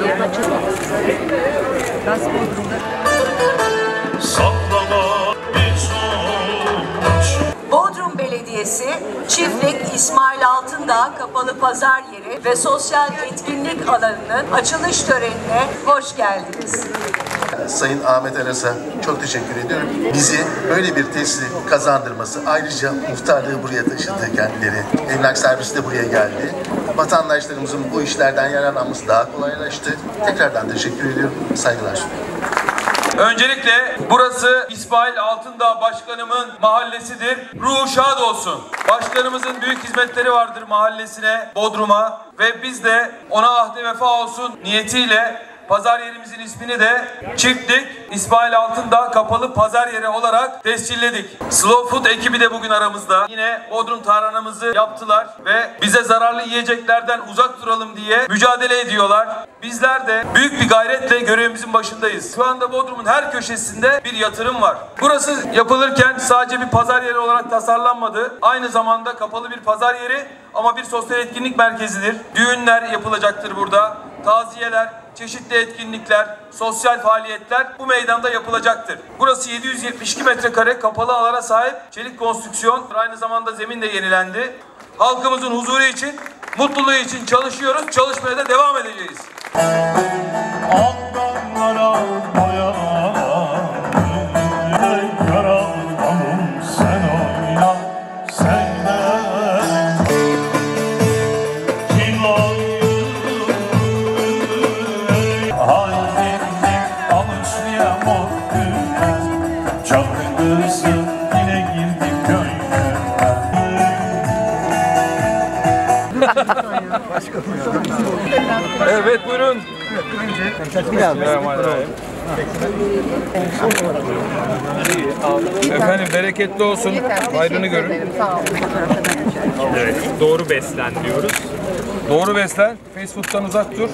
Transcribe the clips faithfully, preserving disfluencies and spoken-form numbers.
Hayır, açalım. Gaz Bodrum'da. Bodrum Belediyesi, Çiftlik, İsmail Altındağ Kapalı Pazar Yeri ve Sosyal Etkinlik Alanı'nın açılış törenine hoş geldiniz. Sayın Ahmet Eras'a çok teşekkür ediyorum. Bizi böyle bir tesisi kazandırması, ayrıca muhtarlığı buraya taşıdı kendileri. Emlak servisi de buraya geldi. Vatandaşlarımızın bu işlerden yararlanması daha kolaylaştı. Tekrardan teşekkür ediyorum. Saygılar sunuyorum. Öncelikle burası İsmail Altındağ Başkanımın mahallesidir. Ruhu şad olsun. Başkanımızın büyük hizmetleri vardır mahallesine, Bodrum'a ve biz de ona ahde vefa olsun niyetiyle pazar yerimizin ismini de Çiftlik İsmail Altındağ Kapalı Pazar Yeri olarak tescilledik. Slow Food ekibi de bugün aramızda. Yine Bodrum tarhanamızı yaptılar ve bize zararlı yiyeceklerden uzak duralım diye mücadele ediyorlar. Bizler de büyük bir gayretle görevimizin başındayız. Şu anda Bodrum'un her köşesinde bir yatırım var. Burası yapılırken sadece bir pazar yeri olarak tasarlanmadı. Aynı zamanda kapalı bir pazar yeri ama bir sosyal etkinlik merkezidir. Düğünler yapılacaktır burada. Taziyeler, çeşitli etkinlikler, sosyal faaliyetler bu meydanda yapılacaktır. Burası yedi yüz yetmiş iki metrekare kapalı alana sahip çelik konstrüksiyon. Aynı zamanda zemin de yenilendi. Halkımızın huzuru için, mutluluğu için çalışıyoruz. Çalışmaya da devam edeceğiz. Evet, buyurun. Efendim bereketli olsun. Hayrını görün. Evet, doğru beslen diyoruz. Doğru beslen. Fast food'tan uzak dur.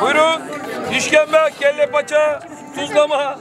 Buyurun. İşkembe, kelle paça, tuzlama.